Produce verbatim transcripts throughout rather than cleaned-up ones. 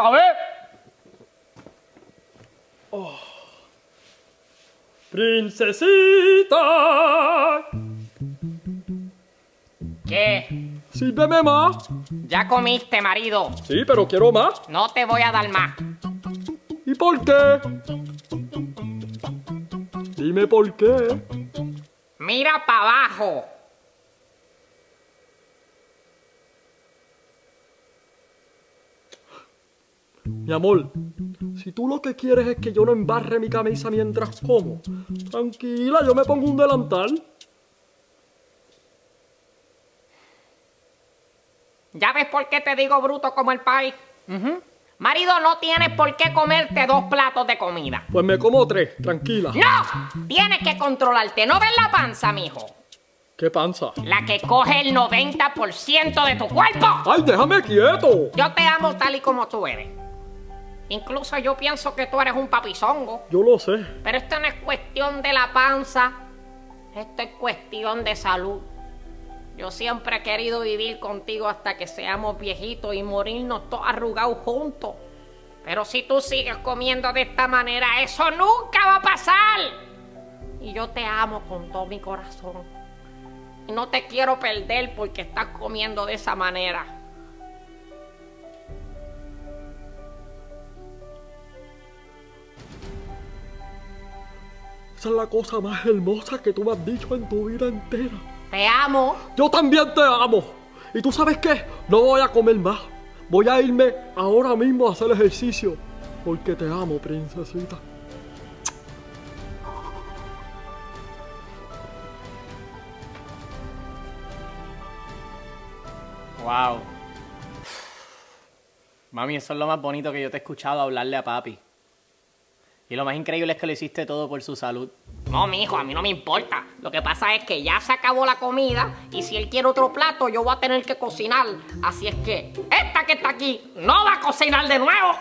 acabé. Oh. Princesita. ¿Qué? Sírveme más. Ya comiste, marido. Sí, pero quiero más. No te voy a dar más. ¿Y por qué? Dime por qué. Mira para abajo. Mi amor, si tú lo que quieres es que yo no embarre mi camisa mientras como, tranquila, yo me pongo un delantal. ¿Ya ves por qué te digo bruto como el país? Uh-huh. Marido, no tienes por qué comerte dos platos de comida. Pues me como tres, tranquila. ¡No! Tienes que controlarte. ¿No ves la panza, mijo? ¿Qué panza? La que coge el noventa por ciento de tu cuerpo. ¡Ay, déjame quieto! Yo te amo tal y como tú eres. Incluso yo pienso que tú eres un papizongo. Yo lo sé. Pero esto no es cuestión de la panza. Esto es cuestión de salud. Yo siempre he querido vivir contigo hasta que seamos viejitos y morirnos todos arrugados juntos. Pero si tú sigues comiendo de esta manera, eso nunca va a pasar. Y yo te amo con todo mi corazón. Y no te quiero perder porque estás comiendo de esa manera. Esa es la cosa más hermosa que tú me has dicho en tu vida entera. Te amo. Yo también te amo. ¿Y tú sabes qué? No voy a comer más. Voy a irme ahora mismo a hacer ejercicio. Porque te amo, princesita. Wow. Mami, eso es lo más bonito que yo te he escuchado hablarle a papi. Y lo más increíble es que lo hiciste todo por su salud. No, mijo, a mí no me importa. Lo que pasa es que ya se acabó la comida y si él quiere otro plato, yo voy a tener que cocinar. Así es que esta que está aquí no va a cocinar de nuevo.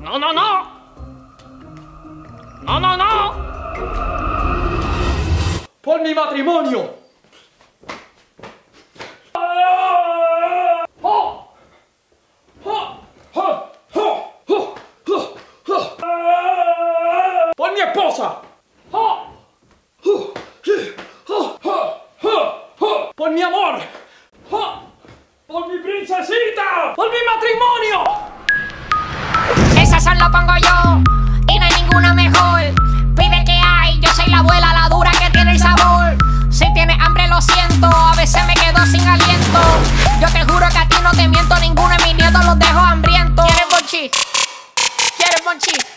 No, no, no. No, no, no. Por mi matrimonio. ¡Por mi amor! ¡Por mi princesita! ¡Por mi matrimonio! Esa sal la pongo yo y no hay ninguna mejor. Pide que hay, yo soy la abuela, la dura que tiene el sabor. Si tienes hambre lo siento, a veces me quedo sin aliento. Yo te juro que a ti no te miento, ninguno de mis nietos los dejo hambrientos. ¿Quieres bonchi? ¿Quieres bonchi?